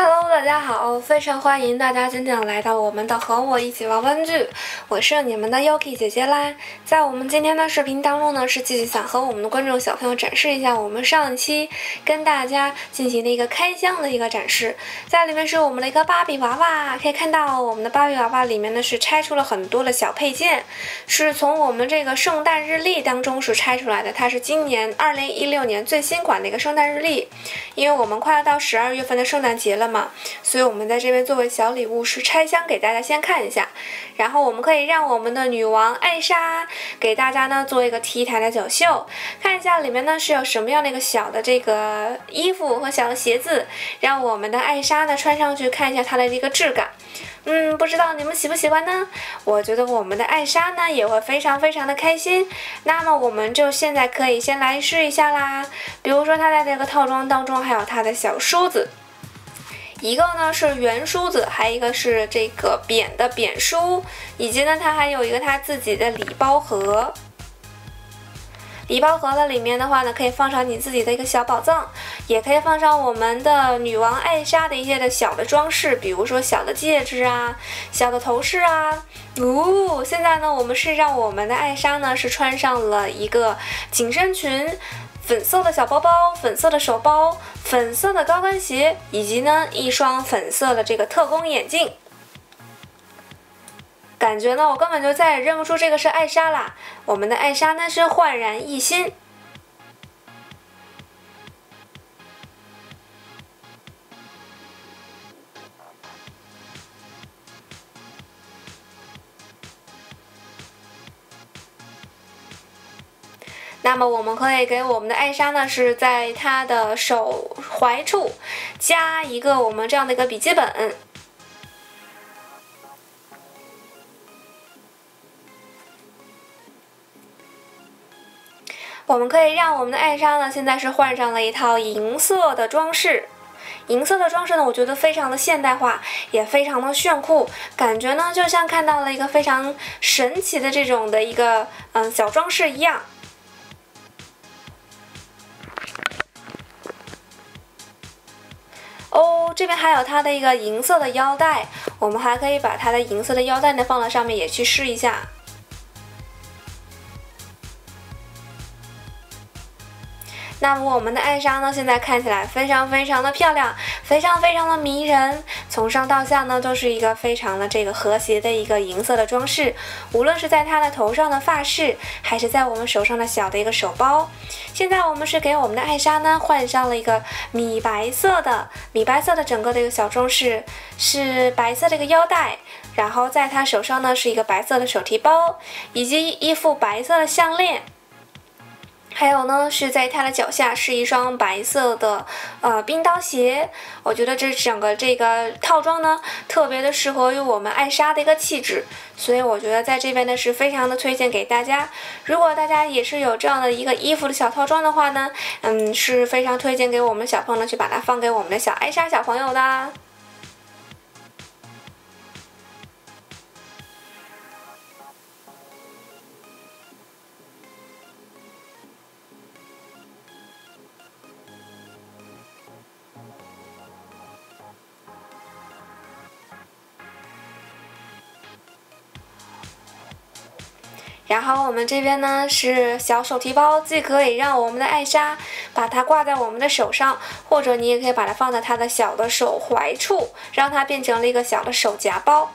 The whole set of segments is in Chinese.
Hello， 大家好，非常欢迎大家真正来到我们的和我一起玩玩具，我是你们的 Yuki 姐姐啦。在我们今天的视频当中呢，是继续想和我们的观众小朋友展示一下我们上一期跟大家进行的一个开箱的一个展示，在里面是我们的一个芭比娃娃，可以看到我们的芭比娃娃里面呢是拆出了很多的小配件，是从我们这个圣诞日历当中是拆出来的，它是今年2016年最新款的一个圣诞日历，因为我们快要到12月份的圣诞节了。 所以我们在这边作为小礼物是拆箱给大家先看一下，然后我们可以让我们的女王艾莎给大家呢做一个 T 台的走秀，看一下里面呢是有什么样的一个小的这个衣服和小的鞋子，让我们的艾莎呢穿上去看一下它的这个质感。 不知道你们喜不喜欢呢？我觉得我们的艾莎呢也会非常非常的开心。那么我们就现在可以先来试一下啦，比如说它在这个套装当中还有它的小梳子。 一个呢是圆梳子，还有一个是这个扁的扁梳，以及呢它还有一个它自己的礼包盒。礼包盒的里面的话呢，可以放上你自己的一个小宝藏，也可以放上我们的女王艾莎的一些的小的装饰，比如说小的戒指啊、小的头饰啊。 现在呢我们是让我们的艾莎呢是穿上了一个紧身裙。 粉色的小包包，粉色的手包，粉色的高跟鞋，以及呢一双粉色的这个特工眼镜。感觉呢，我根本就再也认不出这个是艾莎啦。我们的艾莎呢是焕然一新。 那么我们可以给我们的艾莎呢，是在她的手踝处加一个我们这样的一个笔记本。 我们可以让我们的艾莎呢，现在是换上了一套银色的装饰。 银色的装饰呢，我觉得非常的现代化，也非常的炫酷，感觉呢就像看到了一个非常神奇的这种的一个小装饰一样。 这边还有它的一个银色的腰带，我们还可以把它的银色的腰带呢放到上面也去试一下。那么我们的艾莎呢，现在看起来非常非常的漂亮，非常非常的迷人，从上到下呢都是一个非常的这个和谐的一个银色的装饰，无论是在她的头上的发饰，还是在我们手上的小的一个手包。现在我们是给我们的艾莎呢换上了一个米白色的整个的一个小装饰，是白色的一个腰带，然后在她手上呢是一个白色的手提包，以及一副白色的项链。 还有呢，是在她的脚下是一双白色的冰刀鞋。我觉得这整个这个套装呢，特别的适合于我们艾莎的一个气质，所以我觉得在这边呢是非常的推荐给大家。如果大家也是有这样的一个衣服的小套装的话呢，是非常推荐给我们小朋友去把它放给我们的小艾莎小朋友的。 然后我们这边呢是小手提包，既可以让我们的艾莎把它挂在我们的手上，或者你也可以把它放在她的小的手踝处，让它变成了一个小的手夹包。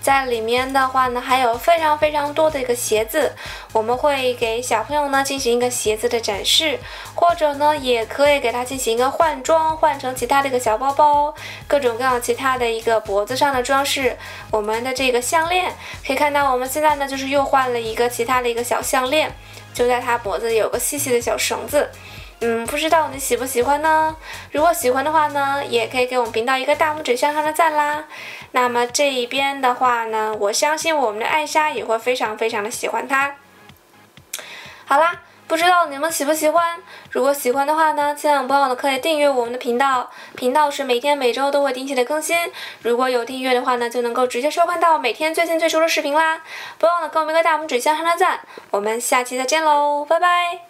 在里面的话呢，还有非常非常多的一个鞋子，我们会给小朋友呢进行一个鞋子的展示，或者呢也可以给他进行一个换装，换成其他的一个小包包，各种各样其他的一个脖子上的装饰。我们的这个项链可以看到，我们现在呢就是又换了一个其他的一个小项链，就在他脖子有个细细的小绳子。 不知道你喜不喜欢呢？如果喜欢的话呢，也可以给我们频道一个大拇指向上的赞啦。那么这一边的话呢，我相信我们的艾莎也会非常非常的喜欢它。好啦，不知道你们喜不喜欢？如果喜欢的话呢，千万不要忘了可以订阅我们的频道，频道是每天每周都会定期的更新。如果有订阅的话呢，就能够直接收看到每天最新最出的视频啦。不要忘了给我们一个大拇指向上的赞。我们下期再见喽，拜拜。